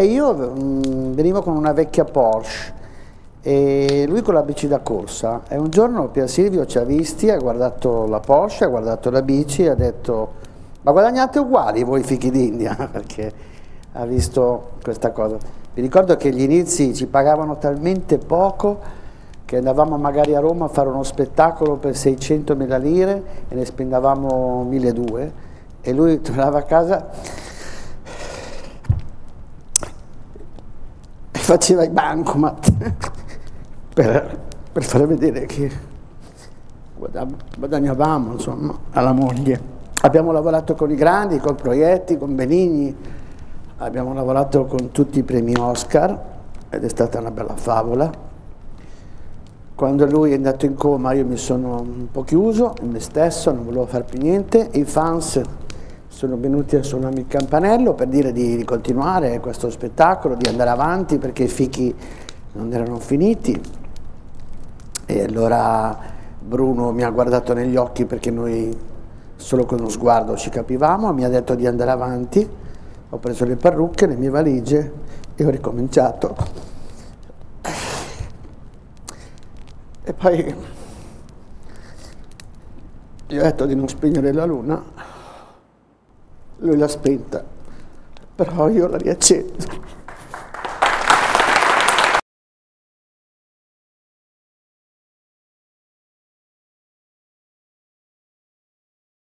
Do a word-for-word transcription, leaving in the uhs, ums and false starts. E io mh, venivo con una vecchia Porsche e lui con la bici da corsa, e un giorno Pier Silvio ci ha visti, ha guardato la Porsche, ha guardato la bici e ha detto: ma guadagnate uguali voi fichi d'India, perché ha visto questa cosa. Vi ricordo che agli inizi ci pagavano talmente poco che andavamo magari a Roma a fare uno spettacolo per seicentomila lire e ne spendavamo milleduecento, e lui tornava a casa e faceva i bancomat per, per far vedere che guadagnavamo, insomma, alla moglie. Abbiamo lavorato con i grandi, con Proietti, con Benigni, abbiamo lavorato con tutti i premi Oscar ed è stata una bella favola. Quando lui è andato in coma io mi sono un po' chiuso in me stesso, non volevo far più niente, i fans sono venuti a suonarmi il campanello per dire di, di continuare questo spettacolo, di andare avanti perché i fichi non erano finiti, e allora Bruno mi ha guardato negli occhi perché noi solo con uno sguardo ci capivamo, mi ha detto di andare avanti, ho preso le parrucche, le mie valigie e ho ricominciato. E poi gli ho detto di non spegnere la luna, lui l'ha spenta, però io la riaccendo.